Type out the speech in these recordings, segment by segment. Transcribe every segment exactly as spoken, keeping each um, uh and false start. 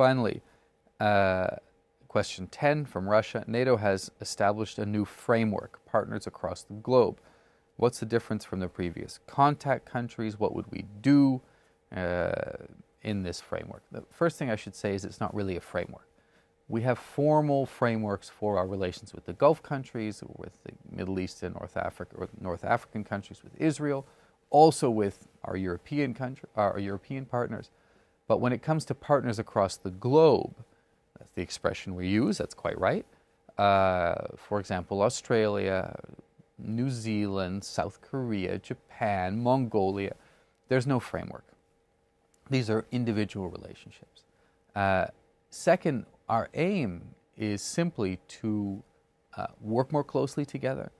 Finally, uh, question ten from Russia. NATO has established a new framework, partners across the globe. What's the difference from the previous contact countries? What would we do uh, in this framework? The first thing I should say is it's not really a framework. We have formal frameworks for our relations with the Gulf countries, with the Middle East and North Africa, or North African countries, with Israel, also with our European country, our European partners. But when it comes to partners across the globe, that's the expression we use, that's quite right. Uh, for example, Australia, New Zealand, South Korea, Japan, Mongolia, there's no framework. These are individual relationships. Uh, second, our aim is simply to uh, work more closely together,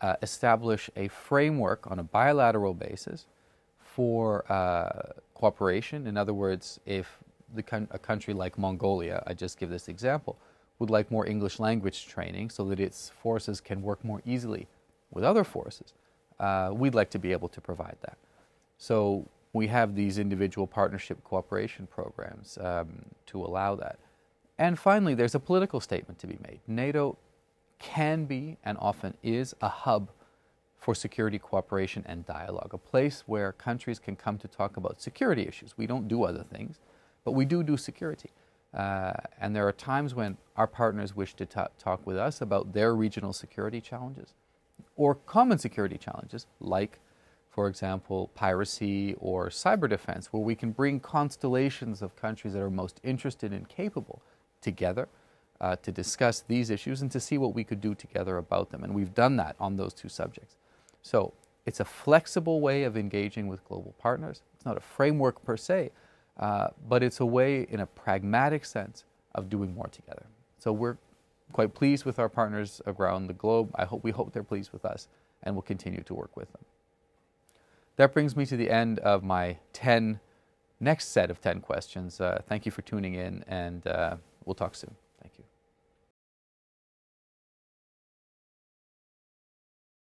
uh, establish a framework on a bilateral basis for uh, cooperation. In other words, if the con a country like Mongolia, I just give this example, would like more English language training so that its forces can work more easily with other forces, uh, we'd like to be able to provide that. So we have these individual partnership cooperation programs um, to allow that. And finally, there's a political statement to be made. NATO can be, and often is, a hub for security cooperation and dialogue, a place where countries can come to talk about security issues. We don't do other things, but we do do security. Uh, and there are times when our partners wish to ta talk with us about their regional security challenges or common security challenges, like, for example, piracy or cyber defense, where we can bring constellations of countries that are most interested and capable together uh, to discuss these issues and to see what we could do together about them. And we've done that on those two subjects. So it's a flexible way of engaging with global partners. It's not a framework per se, uh, but it's a way in a pragmatic sense of doing more together. So we're quite pleased with our partners around the globe. I hope, we hope they're pleased with us, and we'll continue to work with them. That brings me to the end of my ten, next set of ten questions. Uh, thank you for tuning in, and uh, we'll talk soon.